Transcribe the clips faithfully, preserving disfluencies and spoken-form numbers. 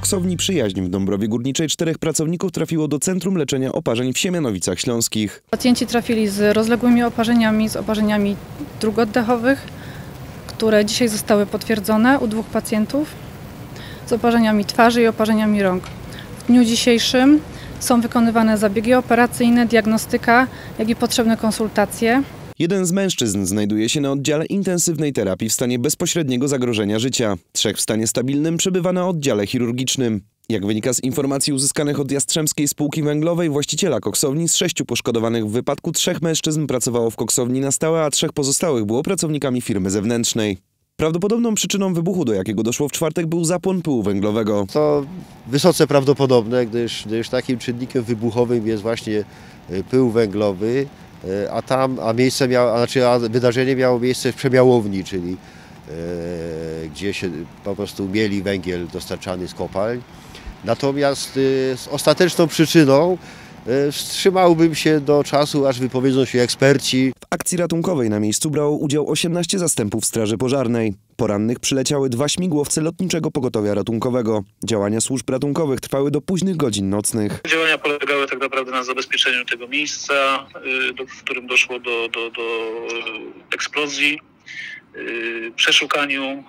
Koksowni Przyjaźni w Dąbrowie Górniczej czterech pracowników trafiło do Centrum Leczenia Oparzeń w Siemianowicach Śląskich. Pacjenci trafili z rozległymi oparzeniami, z oparzeniami dróg oddechowych, które dzisiaj zostały potwierdzone u dwóch pacjentów, z oparzeniami twarzy i oparzeniami rąk. W dniu dzisiejszym są wykonywane zabiegi operacyjne, diagnostyka, jak i potrzebne konsultacje. Jeden z mężczyzn znajduje się na oddziale intensywnej terapii w stanie bezpośredniego zagrożenia życia. Trzech w stanie stabilnym przebywa na oddziale chirurgicznym. Jak wynika z informacji uzyskanych od Jastrzębskiej Spółki Węglowej, właściciela koksowni, z sześciu poszkodowanych w wypadku trzech mężczyzn pracowało w koksowni na stałe, a trzech pozostałych było pracownikami firmy zewnętrznej. Prawdopodobną przyczyną wybuchu, do jakiego doszło w czwartek, był zapłon pyłu węglowego. To wysoce prawdopodobne, gdyż, gdyż takim czynnikiem wybuchowym jest właśnie pył węglowy, a tam, a miejsce miało, znaczy a wydarzenie miało miejsce w przemiałowni, czyli e, gdzie się po prostu mieli węgiel dostarczany z kopalń. Natomiast e, z ostateczną przyczyną e, wstrzymałbym się do czasu, aż wypowiedzą się eksperci. W akcji ratunkowej na miejscu brało udział osiemnaście zastępów Straży Pożarnej. Po rannych przyleciały dwa śmigłowce Lotniczego Pogotowia Ratunkowego. Działania służb ratunkowych trwały do późnych godzin nocnych. Działania polegały tak naprawdę na zabezpieczeniu tego miejsca, w którym doszło do, do, do eksplozji, przeszukaniu,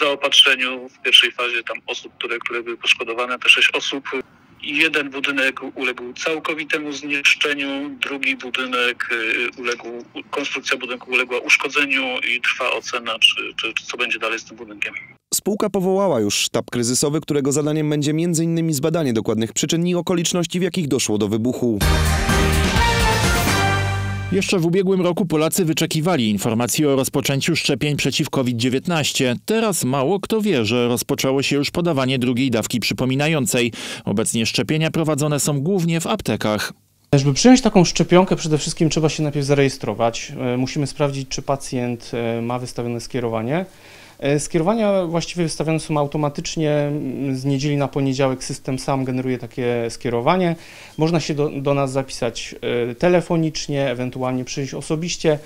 zaopatrzeniu w pierwszej fazie tam osób, które, które były poszkodowane, te sześć osób. Jeden budynek uległ całkowitemu zniszczeniu, drugi budynek uległ, konstrukcja budynku uległa uszkodzeniu i trwa ocena, czy, czy, czy co będzie dalej z tym budynkiem. Spółka powołała już sztab kryzysowy, którego zadaniem będzie między innymi zbadanie dokładnych przyczyn i okoliczności, w jakich doszło do wybuchu. Jeszcze w ubiegłym roku Polacy wyczekiwali informacji o rozpoczęciu szczepień przeciw COVID dziewiętnaście. Teraz mało kto wie, że rozpoczęło się już podawanie drugiej dawki przypominającej. Obecnie szczepienia prowadzone są głównie w aptekach. Żeby przyjąć taką szczepionkę, przede wszystkim trzeba się najpierw zarejestrować. Musimy sprawdzić, czy pacjent ma wystawione skierowanie. Skierowania właściwie wystawiane są automatycznie, z niedzieli na poniedziałek system sam generuje takie skierowanie. Można się do, do nas zapisać telefonicznie, ewentualnie przyjść osobiście.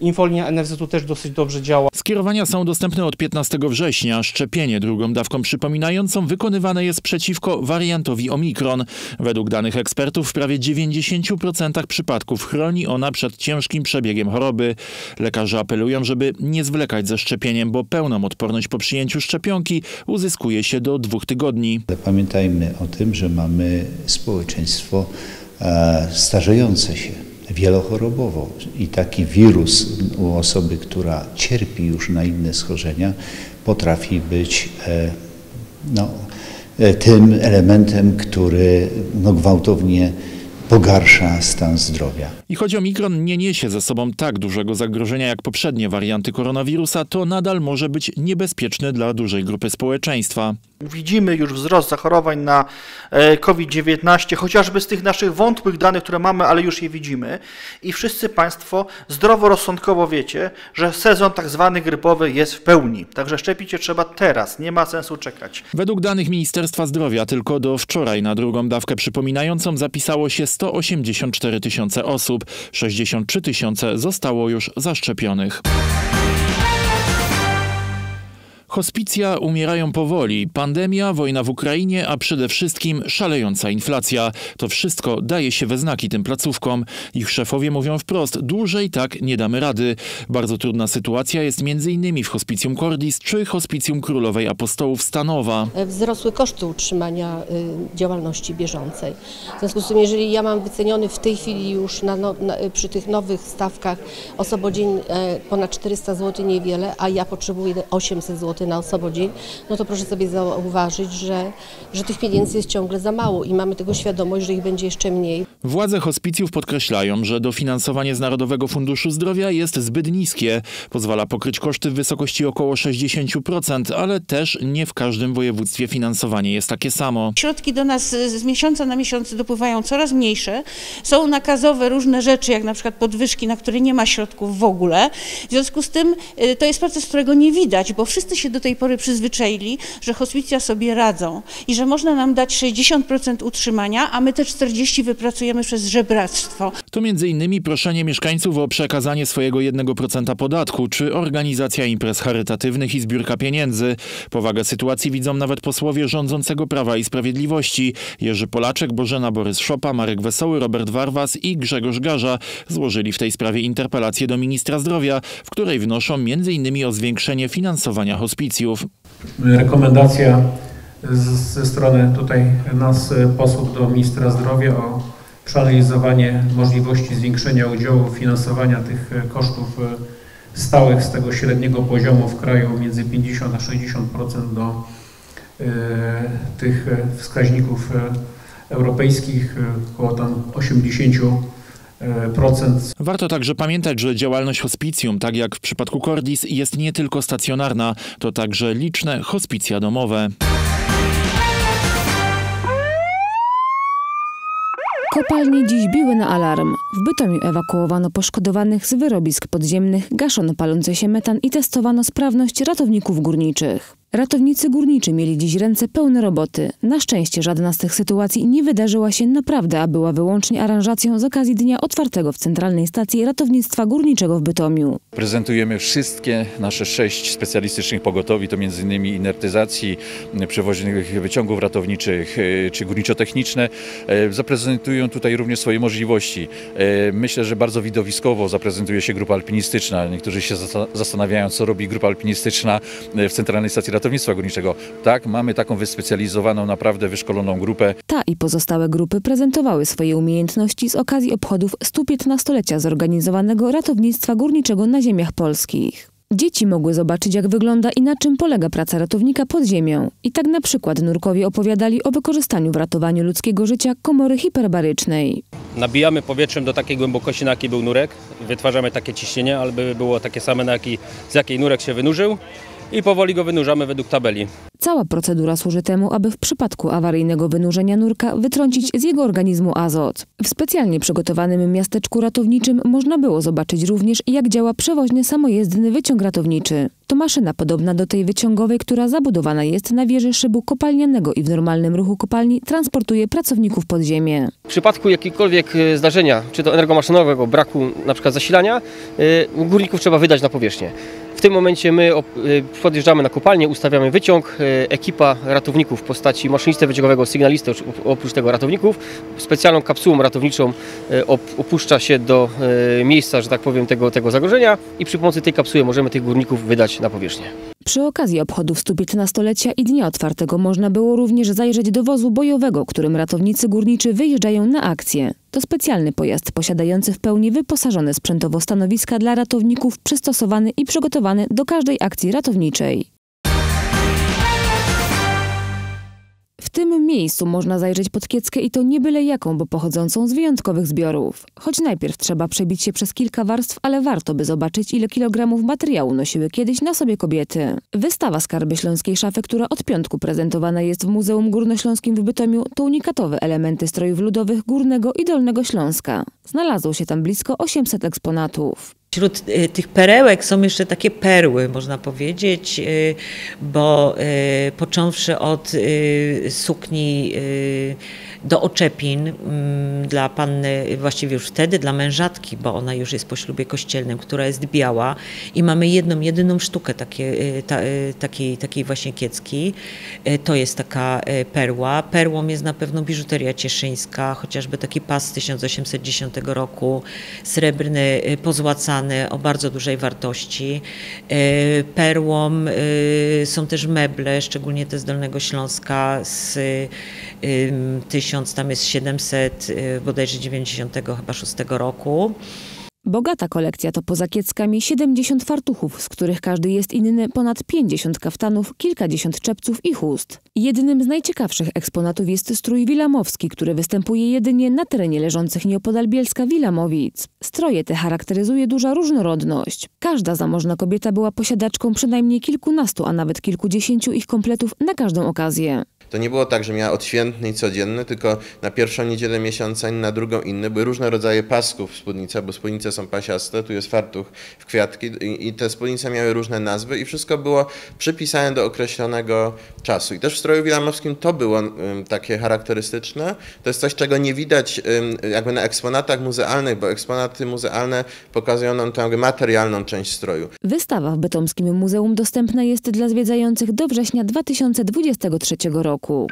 Infolinia N F Z-u też dosyć dobrze działa. Skierowania są dostępne od piętnastego września. Szczepienie drugą dawką przypominającą wykonywane jest przeciwko wariantowi Omikron. Według danych ekspertów w prawie dziewięćdziesięciu procentach przypadków chroni ona przed ciężkim przebiegiem choroby. Lekarze apelują, żeby nie zwlekać ze szczepieniem, bo pełną odporność po przyjęciu szczepionki uzyskuje się do dwóch tygodni. Pamiętajmy o tym, że mamy społeczeństwo starzejące się wielochorobowo i taki wirus u osoby, która cierpi już na inne schorzenia, potrafi być e, no, e, tym elementem, który no, gwałtownie pogarsza stan zdrowia. I choć Omikron nie niesie ze sobą tak dużego zagrożenia jak poprzednie warianty koronawirusa, to nadal może być niebezpieczny dla dużej grupy społeczeństwa. Widzimy już wzrost zachorowań na COVID dziewiętnaście, chociażby z tych naszych wątłych danych, które mamy, ale już je widzimy. I wszyscy Państwo zdroworozsądkowo wiecie, że sezon tak zwany grypowy jest w pełni. Także szczepić się trzeba teraz, nie ma sensu czekać. Według danych Ministerstwa Zdrowia tylko do wczoraj na drugą dawkę przypominającą zapisało się sto osiemdziesiąt cztery tysiące osób. sześćdziesiąt trzy tysiące zostało już zaszczepionych. Hospicja umierają powoli, pandemia, wojna w Ukrainie, a przede wszystkim szalejąca inflacja. To wszystko daje się we znaki tym placówkom. Ich szefowie mówią wprost, dłużej tak nie damy rady. Bardzo trudna sytuacja jest między innymi w Hospicjum Cordis czy Hospicjum Królowej Apostołów Stanowa. Wzrosły koszty utrzymania y, działalności bieżącej. W związku z tym, jeżeli ja mam wyceniony w tej chwili już na no, na, przy tych nowych stawkach osobodzień y, ponad czterysta złotych niewiele, a ja potrzebuję osiemset złotych na osobodzień, no to proszę sobie zauważyć, że, że tych pieniędzy jest ciągle za mało i mamy tego świadomość, że ich będzie jeszcze mniej. Władze hospicjów podkreślają, że dofinansowanie z Narodowego Funduszu Zdrowia jest zbyt niskie. Pozwala pokryć koszty w wysokości około sześćdziesięciu procent, ale też nie w każdym województwie finansowanie jest takie samo. Środki do nas z miesiąca na miesiąc dopływają coraz mniejsze. Są nakazowe różne rzeczy, jak na przykład podwyżki, na które nie ma środków w ogóle. W związku z tym to jest proces, którego nie widać, bo wszyscy się się do tej pory przyzwyczaili, że hospicja sobie radzą i że można nam dać sześćdziesiąt procent utrzymania, a my te czterdzieści procent wypracujemy przez żebractwo. To między innymi proszenie mieszkańców o przekazanie swojego jednego procent podatku, czy organizacja imprez charytatywnych i zbiórka pieniędzy. Powagę sytuacji widzą nawet posłowie rządzącego Prawa i Sprawiedliwości. Jerzy Polaczek, Bożena Borys-Szopa, Marek Wesoły, Robert Warwas i Grzegorz Garza złożyli w tej sprawie interpelację do ministra zdrowia, w której wnoszą między innymi o zwiększenie finansowania hospicjów. Rekomendacja ze strony tutaj nas posłów do ministra zdrowia o przeanalizowanie możliwości zwiększenia udziału finansowania tych kosztów stałych z tego średniego poziomu w kraju między pięćdziesiąt a sześćdziesiąt procent do tych wskaźników europejskich, około tam osiemdziesiąt procent. Warto także pamiętać, że działalność hospicjum, tak jak w przypadku Cordis, jest nie tylko stacjonarna, to także liczne hospicja domowe. Kopalnie dziś biły na alarm. W Bytomiu ewakuowano poszkodowanych z wyrobisk podziemnych, gaszono palący się metan i testowano sprawność ratowników górniczych. Ratownicy górniczy mieli dziś ręce pełne roboty. Na szczęście żadna z tych sytuacji nie wydarzyła się naprawdę, a była wyłącznie aranżacją z okazji dnia otwartego w Centralnej Stacji Ratownictwa Górniczego w Bytomiu. Prezentujemy wszystkie nasze sześć specjalistycznych pogotowi, to między innymi inertyzacji, przewoźnych wyciągów ratowniczych czy górniczo-techniczne. Zaprezentują tutaj również swoje możliwości. Myślę, że bardzo widowiskowo zaprezentuje się grupa alpinistyczna. Niektórzy się zastanawiają, co robi grupa alpinistyczna w Centralnej Stacji Ratownictwa Ratownictwa Górniczego. Tak, mamy taką wyspecjalizowaną, naprawdę wyszkoloną grupę. Ta i pozostałe grupy prezentowały swoje umiejętności z okazji obchodów stu piętnastolecia zorganizowanego ratownictwa górniczego na ziemiach polskich. Dzieci mogły zobaczyć, jak wygląda i na czym polega praca ratownika pod ziemią. I tak na przykład nurkowie opowiadali o wykorzystaniu w ratowaniu ludzkiego życia komory hiperbarycznej. Nabijamy powietrzem do takiej głębokości, na jakiej był nurek. Wytwarzamy takie ciśnienie, aby było takie same, na jaki, z jakiej nurek się wynurzył. I powoli go wynurzamy według tabeli. Cała procedura służy temu, aby w przypadku awaryjnego wynurzenia nurka wytrącić z jego organizmu azot. W specjalnie przygotowanym miasteczku ratowniczym można było zobaczyć również, jak działa przewoźny samojezdny wyciąg ratowniczy. To maszyna podobna do tej wyciągowej, która zabudowana jest na wieży szybu kopalnianego i w normalnym ruchu kopalni transportuje pracowników pod ziemię. W przypadku jakiegokolwiek zdarzenia, czy to energomaszynowego, braku na przykład zasilania, górników trzeba wydać na powierzchnię. W tym momencie my podjeżdżamy na kopalnię, ustawiamy wyciąg, ekipa ratowników w postaci maszynisty wyciągowego, sygnalisty, oprócz tego ratowników, specjalną kapsułą ratowniczą opuszcza się do miejsca, że tak powiem, tego, tego zagrożenia i przy pomocy tej kapsuły możemy tych górników wydać na powierzchnię. Przy okazji obchodów stu piętnastolecia i Dnia Otwartego można było również zajrzeć do wozu bojowego, którym ratownicy górniczy wyjeżdżają na akcję. To specjalny pojazd posiadający w pełni wyposażone sprzętowo stanowiska dla ratowników, przystosowany i przygotowany do każdej akcji ratowniczej. W tym miejscu można zajrzeć pod kieckę i to nie byle jaką, bo pochodzącą z wyjątkowych zbiorów. Choć najpierw trzeba przebić się przez kilka warstw, ale warto by zobaczyć, ile kilogramów materiału nosiły kiedyś na sobie kobiety. Wystawa Skarby Śląskiej Szafy, która od piątku prezentowana jest w Muzeum Górnośląskim w Bytomiu, to unikatowe elementy strojów ludowych Górnego i Dolnego Śląska. Znalazło się tam blisko osiemset eksponatów. Wśród tych perełek są jeszcze takie perły, można powiedzieć, bo począwszy od sukni do oczepin dla panny, właściwie już wtedy dla mężatki, bo ona już jest po ślubie kościelnym, która jest biała i mamy jedną, jedyną sztukę takie, ta, takiej, takiej właśnie kiecki. To jest taka perła. Perłą jest na pewno biżuteria cieszyńska, chociażby taki pas z tysiąc osiemset dziesiątego roku, srebrny, pozłacany, o bardzo dużej wartości. Perłą są też meble, szczególnie te z Dolnego Śląska z tysiąc, tam jest siedemset, bodajże dziewięćdziesiątego chyba szóstego roku. Bogata kolekcja to poza kieckami siedemdziesiąt fartuchów, z których każdy jest inny, ponad pięćdziesiąt kaftanów, kilkadziesiąt czepców i chust. Jednym z najciekawszych eksponatów jest strój wilamowski, który występuje jedynie na terenie leżących nieopodal Bielska Wilamowic. Stroje te charakteryzuje duża różnorodność. Każda zamożna kobieta była posiadaczką przynajmniej kilkunastu, a nawet kilkudziesięciu ich kompletów na każdą okazję. To nie było tak, że miała odświętny i codzienny, tylko na pierwszą niedzielę miesiąca, na drugą inny. Były różne rodzaje pasków spódnica, bo spódnice są są pasiaste, tu jest fartuch w kwiatki i te spódnice miały różne nazwy i wszystko było przypisane do określonego czasu. I też w stroju wilamowskim to było takie charakterystyczne. To jest coś, czego nie widać jakby na eksponatach muzealnych, bo eksponaty muzealne pokazują nam tę materialną część stroju. Wystawa w bytomskim muzeum dostępna jest dla zwiedzających do września dwa tysiące dwudziestego trzeciego roku.